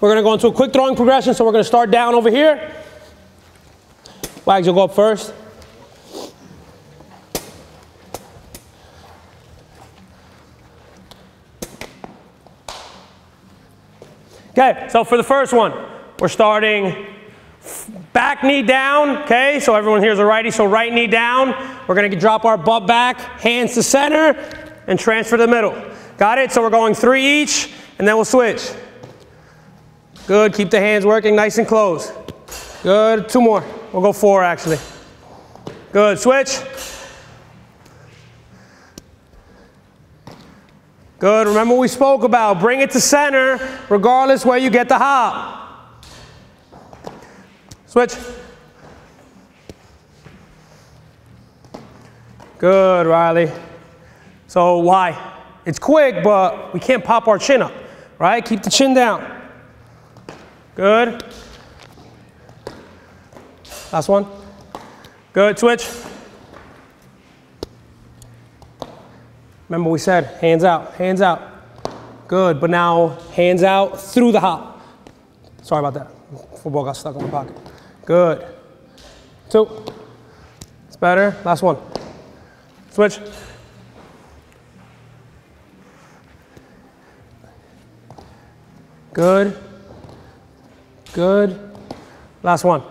We're going to go into a quick throwing progression, so we're going to start down over here. Wags, you'll go up first. Okay, so for the first one, we're starting back knee down, okay? So everyone here is a righty, so right knee down. We're going to drop our butt back, hands to center, and transfer to the middle. Got it? So we're going three each, and then we'll switch. Good, keep the hands working nice and close. Good, two more. We'll go four, actually. Good, switch. Good, remember what we spoke about. Bring it to center, regardless where you get the hop. Switch. Good, Riley. So why? It's quick, but we can't pop our chin up, right? Keep the chin down. Good. Last one. Good, switch. Remember we said, hands out, good. But now, hands out through the hop. Sorry about that, football got stuck in my pocket. Good, two, it's better, last one. Switch. Good, good, last one.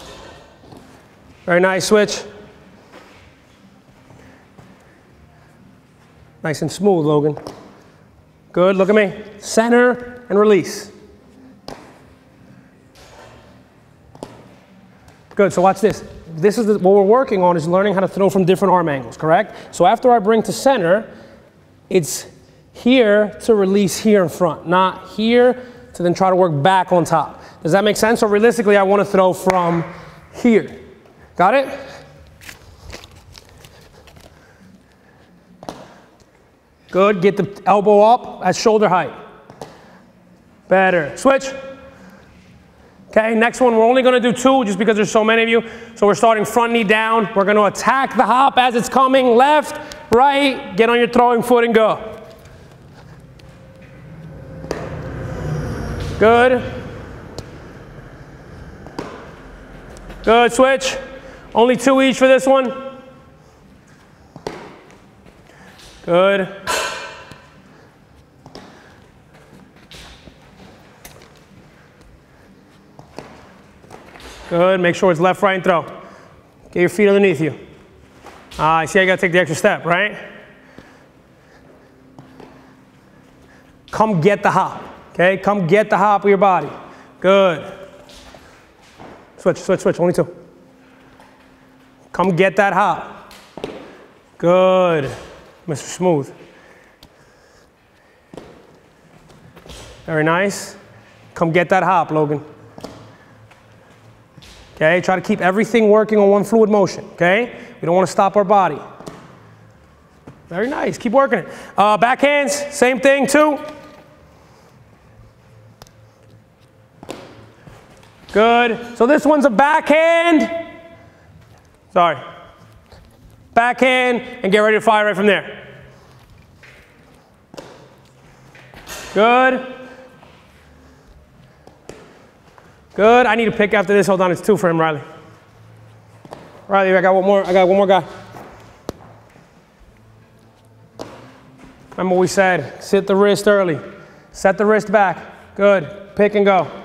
Very nice, switch. Nice and smooth, Logan. Good, look at me. Center and release. Good, so watch this. This is what we're working on is learning how to throw from different arm angles, correct? So after I bring to center, it's here to release here in front, not here to then try to work back on top. Does that make sense? So realistically, I want to throw from here. Got it? Good, get the elbow up at shoulder height. Better, switch. Okay, next one, we're only gonna do two just because there's so many of you. So we're starting front knee down. We're gonna attack the hop as it's coming, left, right, get on your throwing foot and go. Good. Good, switch. Only two each for this one. Good. Good, make sure it's left, right, and throw. Get your feet underneath you. I see I gotta take the extra step, right? Come get the hop, okay? Come get the hop of your body. Good. Switch, switch, switch, only two. Come get that hop. Good, Mr. Smooth. Very nice. Come get that hop, Logan. Okay, try to keep everything working on one fluid motion, okay? We don't want to stop our body. Very nice, keep working it. Backhands, same thing too. Good, so this one's a backhand. Sorry. Backhand, and get ready to fire right from there. Good. Good, I need a pick after this. Hold on, it's two for him, Riley. Riley, I got one more guy. Remember what we said, sit the wrist early. Set the wrist back. Good, pick and go.